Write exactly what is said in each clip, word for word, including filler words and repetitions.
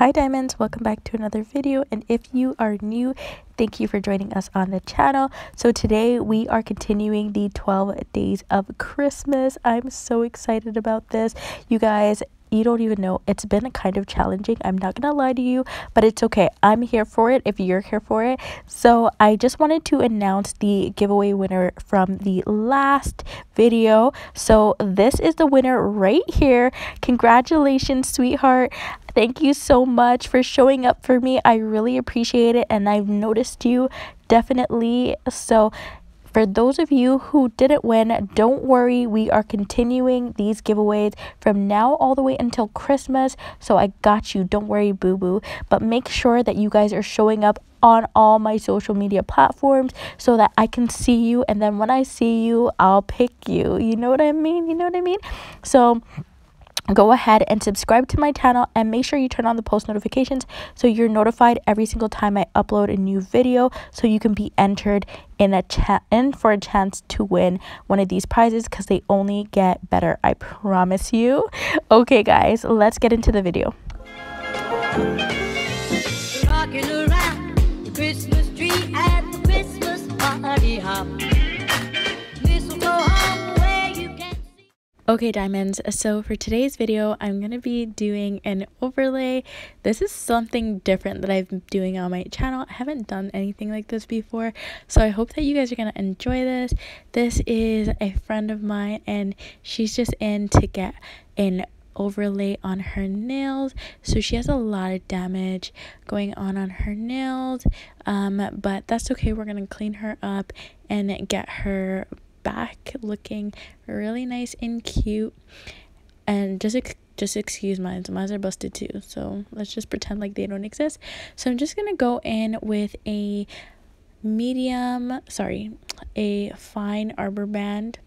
Hi diamonds, welcome back to another video, and if you are new, thank you for joining us on the channel. So today we are continuing the twelve days of Christmas. I'm so excited about this, you guys. You don't even know, it's been kind of challenging, I'm not gonna lie to you, but it's okay. I'm here for it if you're here for it. So I just wanted to announce the giveaway winner from the last video. So this is the winner right here. Congratulations, sweetheart. Thank you so much for showing up for me. I really appreciate it, and I've noticed you definitely. So for those of you who didn't win, don't worry, we are continuing these giveaways from now all the way until Christmas, so I got you, don't worry boo-boo. But make sure that you guys are showing up on all my social media platforms so that I can see you, and then when I see you, I'll pick you. You know what I mean? You know what I mean? So go ahead and subscribe to my channel and make sure you turn on the post notifications so you're notified every single time I upload a new video, so you can be entered in a chat in for a chance to win one of these prizes, because they only get better, I promise you. Okay guys, let's get into the video. Rocking around the Christmas tree at the Christmas party hop. Okay diamonds, so for today's video I'm gonna be doing an overlay. This is something different that I've been doing on my channel. I haven't done anything like this before, so I hope that you guys are gonna enjoy this. This is a friend of mine, and she's just in to get an overlay on her nails. So she has a lot of damage going on on her nails, um, but that's okay, we're gonna clean her up and get her back looking really nice and cute. And just ex just excuse mine, so mine are busted too, so let's just pretend like they don't exist. So I'm just gonna go in with a medium sorry a fine arbor band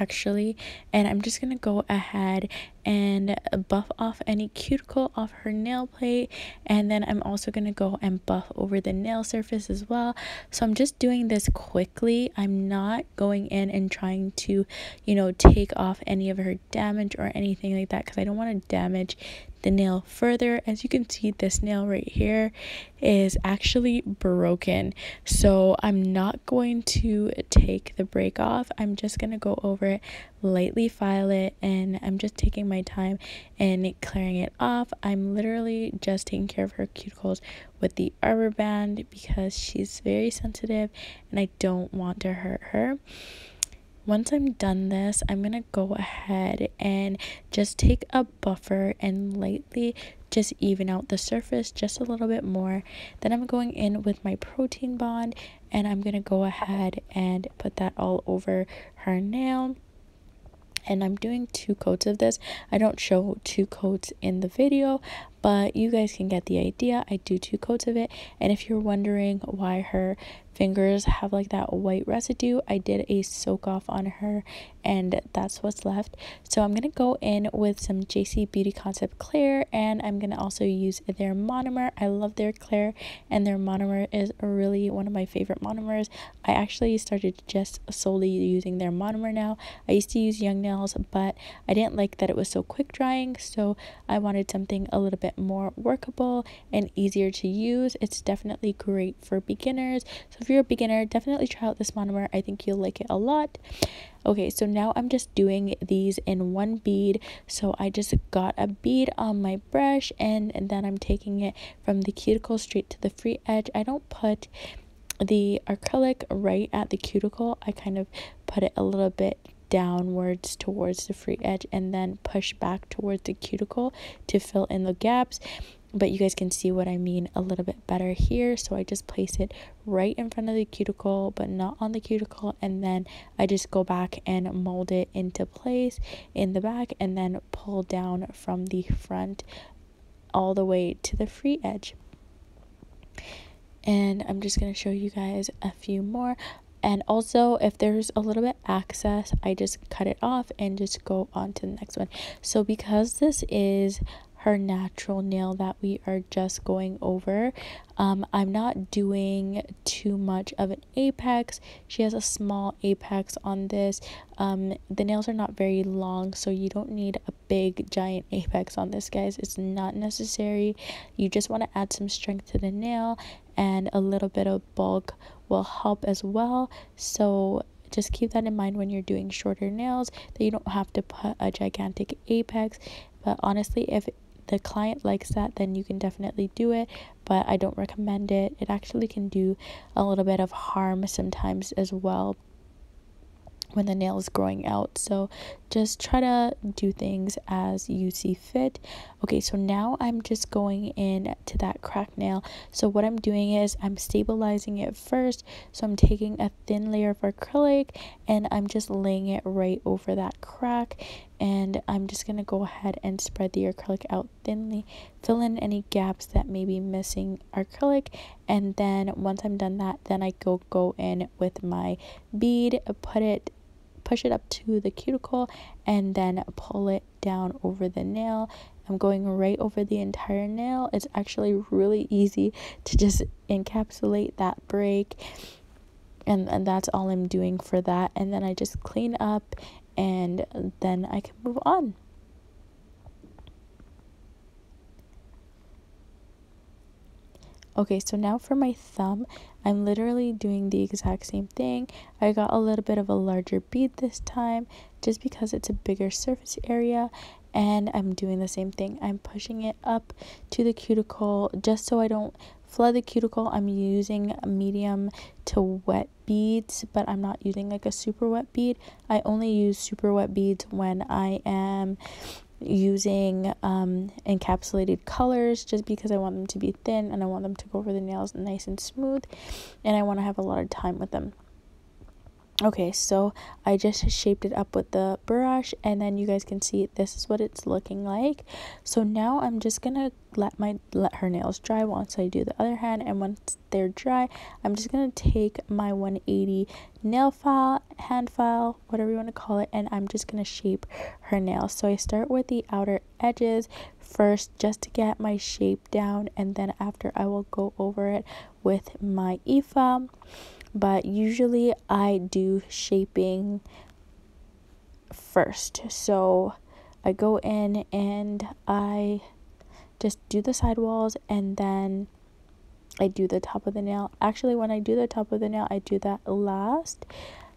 actually, and I'm just gonna go ahead and buff off any cuticle off her nail plate, and then I'm also gonna go and buff over the nail surface as well. So I'm just doing this quickly. I'm not going in and trying to, you know, take off any of her damage or anything like that, because I don't want to damage the nail further. As you can see, this nail right here is actually broken, so I'm not going to take the break off. I'm just gonna go over it, lightly file it, and I'm just taking my time and clearing it off. I'm literally just taking care of her cuticles with the arbor band, because she's very sensitive and I don't want to hurt her. Once I'm done this, I'm gonna go ahead and just take a buffer and lightly just even out the surface just a little bit more. Then I'm going in with my protein bond, and I'm gonna go ahead and put that all over her nail. And I'm doing two coats of this. I don't show two coats in the video, but you guys can get the idea. I do two coats of it, and if you're wondering why her fingers have like that white residue, I did a soak off on her, and that's what's left. So I'm gonna go in with some J C Beauty Concept Clear, and I'm gonna also use their monomer. I love their clear, and their monomer is really one of my favorite monomers. I actually started just solely using their monomer now. I used to use Young Nails, but I didn't like that it was so quick drying, so I wanted something a little bit more workable and easier to use. It's definitely great for beginners, so if you're a beginner, definitely try out this monomer. I think you'll like it a lot. Okay, so now I'm just doing these in one bead. So I just got a bead on my brush, and, and then I'm taking it from the cuticle straight to the free edge. I don't put the acrylic right at the cuticle, I kind of put it a little bit downwards towards the free edge and then push back towards the cuticle to fill in the gaps, but you guys can see what I mean a little bit better here. So I just place it right in front of the cuticle but not on the cuticle, and then I just go back and mold it into place in the back, and then pull down from the front all the way to the free edge. And I'm just going to show you guys a few more. And also, if there's a little bit excess, I just cut it off and just go on to the next one. So because this is her natural nail that we are just going over. um, I'm not doing too much of an apex. She has a small apex on this. Um, the nails are not very long, so you don't need a big giant apex on this, guys. It's not necessary. You just want to add some strength to the nail, and a little bit of bulk will help as well. So just keep that in mind when you're doing shorter nails, that you don't have to put a gigantic apex. But honestly, if the client likes that, then you can definitely do it, but I don't recommend it. It actually can do a little bit of harm sometimes as well when the nail is growing out. So just try to do things as you see fit. Okay, so now I'm just going in to that crack nail. So what I'm doing is I'm stabilizing it first. So I'm taking a thin layer of acrylic and I'm just laying it right over that crack, and I'm just gonna go ahead and spread the acrylic out thinly, fill in any gaps that may be missing acrylic, and then once I'm done that, then I go go in with my bead, put it push it up to the cuticle, and then pull it down over the nail. I'm going right over the entire nail. It's actually really easy to just encapsulate that break, and, and that's all I'm doing for that. And then I just clean up, and then I can move on. Okay, so now for my thumb, I'm literally doing the exact same thing. I got a little bit of a larger bead this time, just because it's a bigger surface area, and I'm doing the same thing. I'm pushing it up to the cuticle just so I don't flood the cuticle. I'm using a medium to wet beads, but I'm not using like a super wet bead. I only use super wet beads when I am using um, encapsulated colors, just because I want them to be thin and I want them to go over the nails nice and smooth, and I want to have a lot of time with them. Okay, so I just shaped it up with the brush, and then you guys can see this is what it's looking like. So now I'm just gonna let my let her nails dry once I do the other hand, and once they're dry, I'm just gonna take my one eighty nail file, hand file, whatever you want to call it, and I'm just gonna shape her nails. So I start with the outer edges first, just to get my shape down, and then after I will go over it with my e-file. But usually I do shaping first, so I go in and I just do the sidewalls, and then I do the top of the nail. Actually, when I do the top of the nail, I do that last.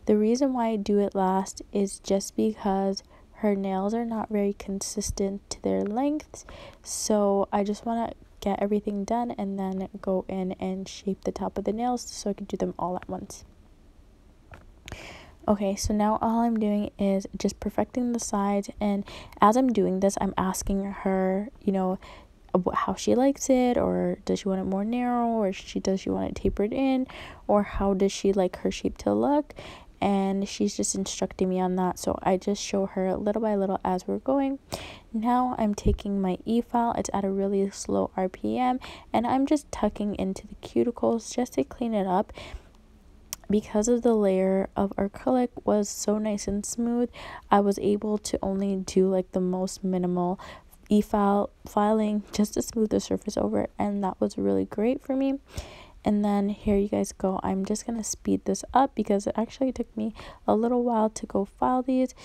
The reason why I do it last is just because her nails are not very consistent to their lengths, so I just want to get everything done and then go in and shape the top of the nails so I can do them all at once. Okay, so now all I'm doing is just perfecting the sides, and as I'm doing this, I'm asking her, you know, how she likes it, or does she want it more narrow, or she does she want it tapered in, or how does she like her shape to look. And she's just instructing me on that, so I just show her little by little as we're going. Now I'm taking my e-file, it's at a really slow R P M, and I'm just tucking into the cuticles just to clean it up. Because of the layer of acrylic was so nice and smooth, I was able to only do like the most minimal e-file filing just to smooth the surface over, and that was really great for me. And then here you guys go. I'm just going to speed this up because it actually took me a little while to go file these.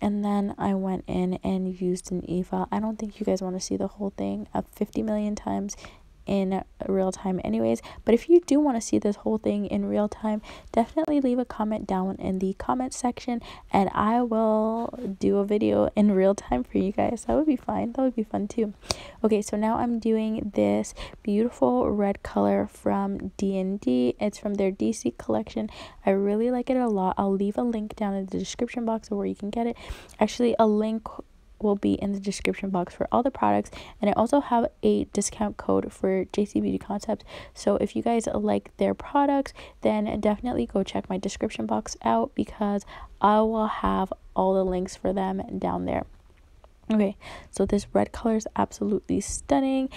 And then I went in and used an e-file. I don't think you guys want to see the whole thing up fifty million times in real time anyways. But if you do want to see this whole thing in real time, definitely leave a comment down in the comment section, and I will do a video in real time for you guys. That would be fine. That would be fun too. Okay, so now I'm doing this beautiful red color from D and D. It's from their D C collection. I really like it a lot. I'll leave a link down in the description box of where you can get it. Actually, a link will be in the description box for all the products, and I also have a discount code for J C Beauty Concepts, so if you guys like their products, then definitely go check my description box out, because I will have all the links for them down there. Okay, so this red color is absolutely stunning,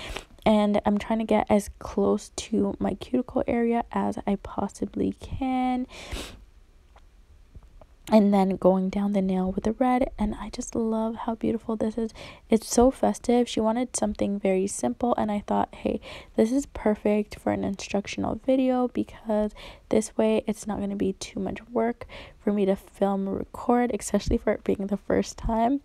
and I'm trying to get as close to my cuticle area as I possibly can. and then going down the nail with the red. And I just love how beautiful this is. It's so festive. She wanted something very simple, and I thought, hey, this is perfect for an instructional video, because this way it's not going to be too much work for me to film and record, especially for it being the first time.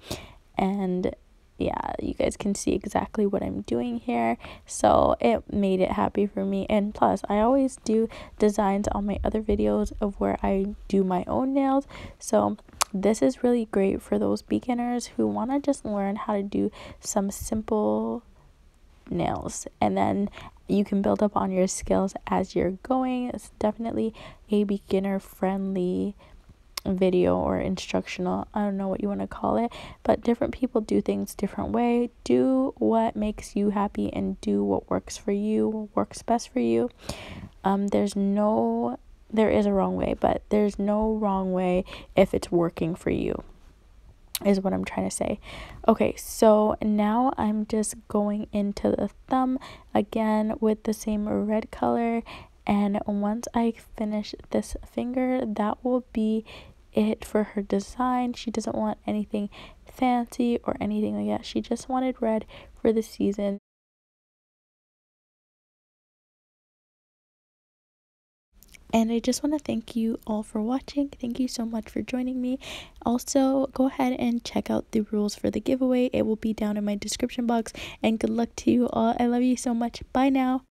And yeah, you guys can see exactly what I'm doing here, so it made it happy for me. And plus, I always do designs on my other videos of where I do my own nails, so this is really great for those beginners who want to just learn how to do some simple nails, and then you can build up on your skills as you're going. It's definitely a beginner friendly video or instructional, I don't know what you want to call it, but different people do things different way. Do what makes you happy and do what works for you, works best for you. Um there's no there is a wrong way, but there's no wrong way if it's working for you, is what I'm trying to say. Okay, so now I'm just going into the thumb again with the same red color, and once I finish this finger, that will be it for her design. She doesn't want anything fancy or anything like that. She just wanted red for the season. And I just want to thank you all for watching. Thank you so much for joining me. Also, go ahead and check out the rules for the giveaway. It will be down in my description box. And good luck to you all. I love you so much. Bye now.